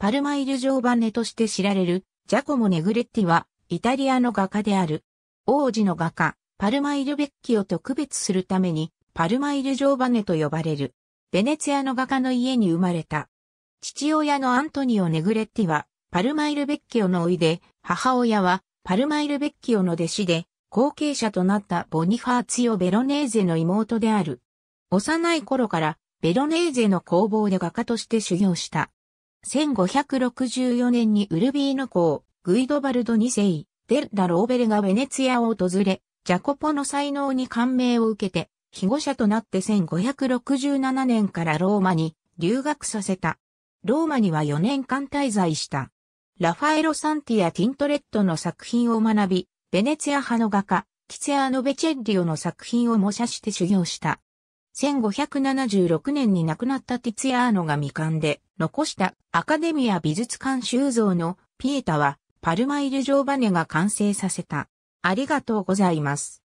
パルマイル・ジョーバネとして知られるジャコモ・ネグレッティはイタリアの画家である。王子の画家、パルマイル・ベッキをと区別するためにパルマイル・ジョーバネと呼ばれる。ベネツィアの画家の家に生まれた。父親のアントニオ・ネグレッティはパルマイル・ベッキの甥で、母親はパルマイル・ベッキの弟子で、後継者となったボニファーツィオ・ベロネーゼの妹である。幼い頃からベロネーゼの工房で画家として修行した。1564年にウルビーノ公、グイドバルド2世、デッラ・ローベルがベネツィアを訪れ、ジャコポの才能に感銘を受けて、庇護者となって1567年からローマに留学させた。ローマには4年間滞在した。ラファエロ・サンティやティントレットの作品を学び、ベネツィア派の画家、ティツィアーノ・ベチェッリオの作品を模写して修行した。1576年に亡くなったティツィアーノが未完で残したアカデミア美術館収蔵のピエタはパルマイル・ジョーバネが完成させた。ありがとうございます。